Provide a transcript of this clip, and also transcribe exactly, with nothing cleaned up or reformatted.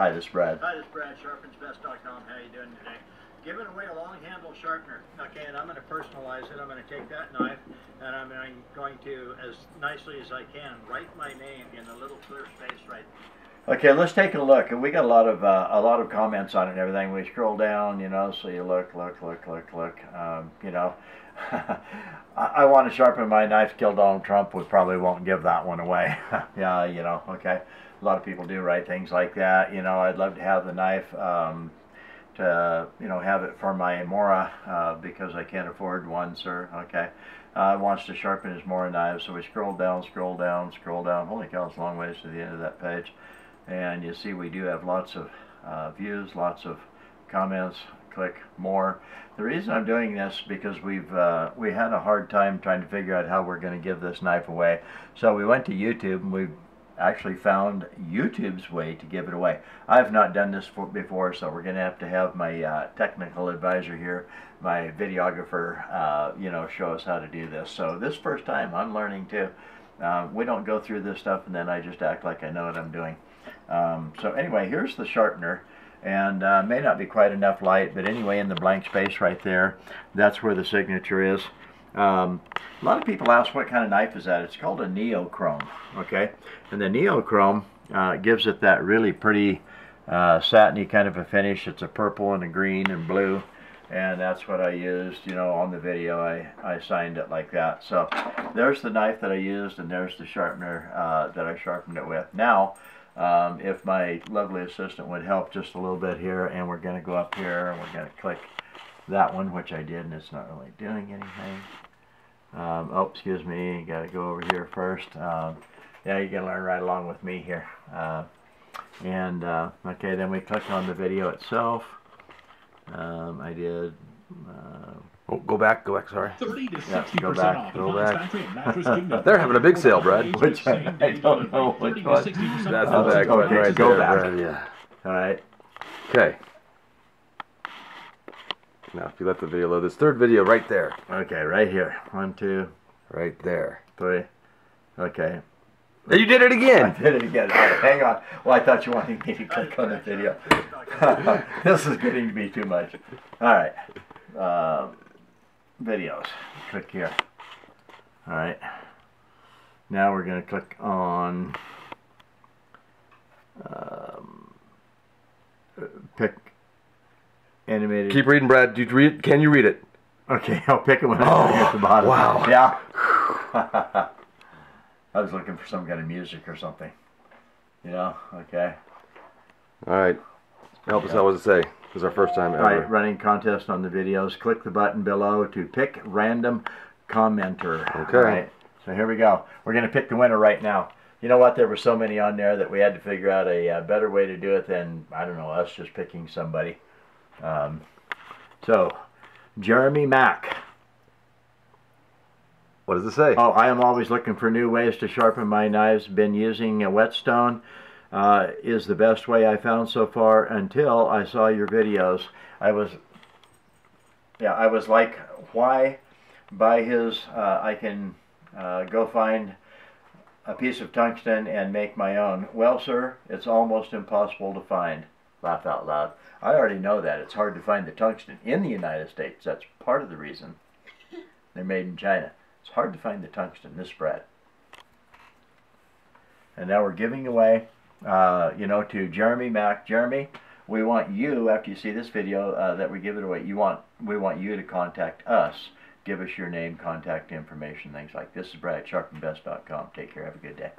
Hi, this is Brad. Hi, this is Brad, Sharpens Best dot com. How are you doing today? Giving away a long handle sharpener. Okay, and I'm going to personalize it. I'm going to take that knife, and I'm going to, as nicely as I can, write my name in a little clear space right there. Okay, let's take a look. And we got a lot of uh, a lot of comments on it and everything. We scroll down, you know, so you look, look, look, look, look. Um, you know, I, I want to sharpen my knife. Kill Donald Trump. We probably won't give that one away. Yeah, you know. Okay. A lot of people do write things like that. You know, I'd love to have the knife um, to, you know, have it for my Mora uh, because I can't afford one, sir. Okay. Uh, wants to sharpen his Mora knife. So we scroll down, scroll down, scroll down. Holy cow, it's a long ways to the end of that page. And you see we do have lots of uh, views, lots of comments. Click more. The reason I'm doing this because we've uh, we had a hard time trying to figure out how we're going to give this knife away. So we went to YouTube and we actually found YouTube's way to give it away. I've not done this for before, so we're going to have to have my uh, technical advisor here, my videographer, uh, you know, show us how to do this. So this first time I'm learning too. Uh, we don't go through this stuff and then I just act like I know what I'm doing. Um, so anyway, here's the sharpener. And uh, may not be quite enough light, but anyway, in the blank space right there, that's where the signature is. Um, a lot of people ask what kind of knife is that. It's called a neochrome, okay? And the neochrome uh, gives it that really pretty uh, satiny kind of a finish. It's a purple and a green and blue, and that's what I used, you know, on the video. I, I signed it like that. So there's the knife that I used, and there's the sharpener uh, that I sharpened it with. Now, um, if my lovely assistant would help just a little bit here, and we're going to go up here, and we're going to click that one, which I did, and it's not really doing anything. Um, oh, excuse me, got to go over here first. Um, yeah, you're going to learn right along with me here. Uh, and, uh, okay, then we click on the video itself. Um, I did... Uh, oh, go back, go back, sorry. thirty to sixty percent go back, go back. They're having a big sale, Brad. Which I, I don't know which one. That's the back one right there, Brad, yeah. All right. Okay. Now, if you let the video load, this third video right there. Okay, right here. One, two. Right there. Three. Okay. You did it again. I did it again. Right, hang on. Well, I thought you wanted me to click on the video. This is getting to be too much. All right. Uh, videos. Click here. All right. Now we're going to click on um, pick. Animated. Keep reading, Brad. Did you read? Can you read it? Okay, I'll pick it when I get to the bottom. Wow. Yeah. I was looking for some kind of music or something. You know? Okay. All right. Help us out what to say. This is our first time ever. All right, running contest on the videos. Click the button below to pick random commenter. Okay. All right. So here we go. We're going to pick the winner right now. You know what? There were so many on there that we had to figure out a, a better way to do it than, I don't know, us just picking somebody. Um, so, Jeremy Mac. What does it say? Oh, I am always looking for new ways to sharpen my knives. Been using a whetstone uh, is the best way I found so far until I saw your videos. I was, yeah, I was like, why buy his? Uh, I can uh, go find a piece of tungsten and make my own. Well, sir, it's almost impossible to find. Laugh out loud. I already know that. It's hard to find the tungsten in the United States. That's part of the reason they're made in China. It's hard to find the tungsten, this Brad. And now we're giving away, uh, you know, to Jeremy Mac. Jeremy, we want you, after you see this video, uh, that we give it away. You want, we want you to contact us. Give us your name, contact information, things like this. This is Brad at Sharpen Best dot com. Take care. Have a good day.